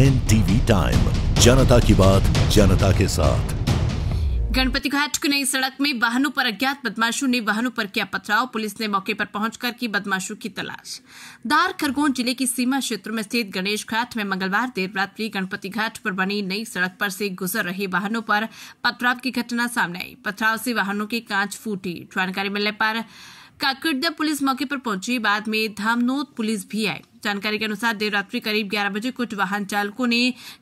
NTV time, जनता की बात जनता के साथ। गणपति घाट की नई सड़क में वाहनों पर अज्ञात बदमाशों ने वाहनों पर किया पथराव। पुलिस ने मौके पर पहुंचकर की बदमाशों की तलाश। धार खरगोन जिले की सीमा क्षेत्र में स्थित गणेश घाट में मंगलवार देर रात्रि गणपति घाट पर बनी नई सड़क पर से गुजर रहे वाहनों पर पथराव की घटना सामने आई। पथराव से वाहनों के कांच फूटी। जानकारी मिलने पर काकरदा पुलिस मौके पर पहुंची। बाद में धामनोद पुलिस भी आई। जानकारी के अनुसार देर रात्रि करीब 11 बजे कुछ वाहन चालकों ने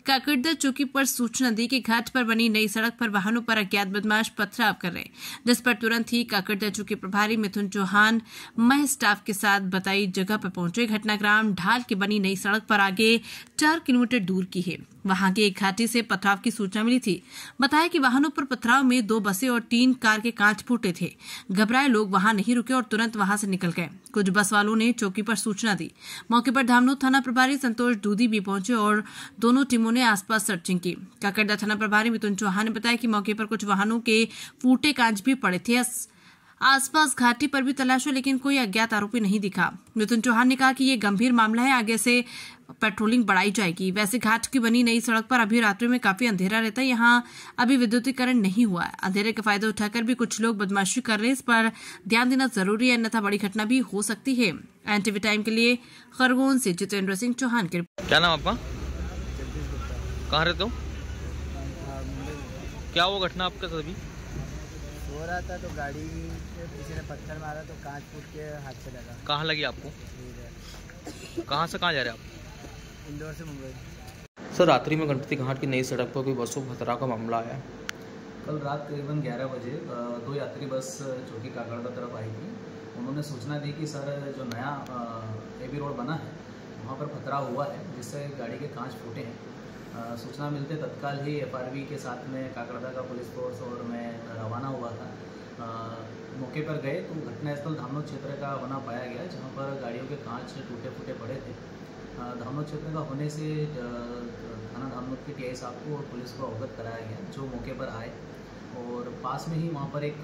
काकरदा चौकी पर सूचना दी कि घाट पर बनी नई सड़क पर वाहनों पर अज्ञात बदमाश पथराव कर रहे, जिस पर तुरंत ही काकरदा चौकी प्रभारी मिथुन चौहान मह स्टाफ के साथ बताई जगह पर पहुंचे। घटनाक्रम ढाल की बनी नई सड़क पर आगे 4 किलोमीटर दूर की है। वहां के एक घाटी से पथराव की सूचना मिली थी। बताया कि वाहनों पर पथराव में 2 बसें और 3 कार के कांच फूटे थे। घबराए लोग वहां नहीं रुके और तुरंत वहां से निकल गए। कुछ बस वालों ने चौकी पर सूचना दी। मौके पर धामनोद थाना प्रभारी संतोष दूधी भी पहुंचे और दोनों टीमों ने आसपास सर्चिंग की। काकरदा थाना प्रभारी मिथुन चौहान ने बताया कि मौके पर कुछ वाहनों के फूटे कांच भी पड़े थे। आसपास घाटी पर भी तलाश हुई लेकिन कोई अज्ञात आरोपी नहीं दिखा। मिथुन चौहान ने कहा कि ये गंभीर मामला है, आगे से पेट्रोलिंग बढ़ाई जाएगी। वैसे घाट की बनी नई सड़क पर अभी रात्रि में काफी अंधेरा रहता है, यहाँ अभी विद्युतीकरण नहीं हुआ है। अंधेरे का फायदा उठाकर भी कुछ लोग बदमाशी कर रहे हैं, इस पर ध्यान देना जरूरी है, अन्यथा बड़ी घटना भी हो सकती है। NTV टाइम के लिए खरगोन से जितेंद्र सिंह चौहान के। क्या नाम आपका, कहाँ रहते हो, क्या वो घटना आपके साथ अभी हो रहा था? तो गाड़ी के पीछे ने पत्थर मारा तो कांच फूट के हाथ से लगा। कहाँ लगी आपको? कहाँ से कहाँ जा रहे आप? इंदौर से मुंबई। सर, रात्रि में गणपति घाट की नई सड़क पर कोई बसों पथराव का मामला आया। कल रात करीबन 11 बजे 2 यात्री बस जो कि काकरदा तरफ आई थी, उन्होंने सूचना दी कि सर जो नया AB रोड बना है वहाँ पर पथराव हुआ है, जिससे गाड़ी के कांच फूटे हैं। सूचना मिलते तत्काल ही FRB के साथ में काकरदा का पुलिस फोर्स और मैं रवाना हुआ था। मौके पर गए तो घटनास्थल धामनोद क्षेत्र का बना पाया गया, जहां पर गाड़ियों के कांच टूटे फूटे पड़े थे। धामनोद क्षेत्र का होने से थाना धामनोद के TI साहब को और पुलिस को अवगत कराया गया, जो मौके पर आए और पास में ही वहां पर एक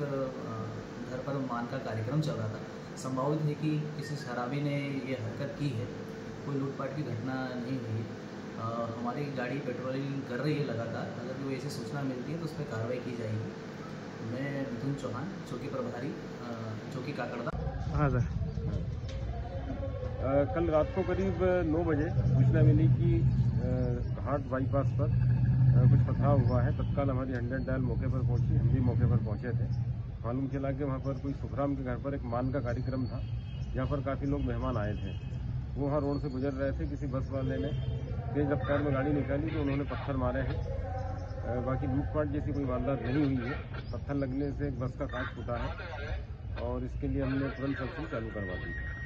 घर पर मान का कार्यक्रम चल रहा था। संभावित है कि किसी शराबी ने ये हरकत की है, कोई लूटपाट की घटना नहीं हुई। हमारी गाड़ी पेट्रोलिंग कर रही है लगातार, अगर कोई ऐसी सूचना मिलती है तो उस पर कार्रवाई की जाएगी। मैं मिथुन चौहान, चौकी प्रभारी, चौकी काकरदा। हाँ सर, कल रात को करीब 9 बजे सूचना मिली कि घाट बाईपास पर कुछ पथराव हुआ है। तत्काल हमारी 100 डायल मौके पर पहुंची, हम भी मौके पर पहुंचे थे। मालूम चला कि वहाँ पर कोई सुखराम के घर पर एक मान का कार्यक्रम था, जहाँ पर काफ़ी लोग मेहमान आए थे। वो वहाँ रोड से गुजर रहे थे, किसी बस वाले ने तेज रफ्तार में गाड़ी निकाली तो उन्होंने पत्थर मारे हैं। बाकी लूटपाट जैसी कोई वारदात नहीं हुई है। पत्थर लगने से एक बस का कांच फूटा है और इसके लिए हमने तुरंत सर्चिंग चालू करवा दी।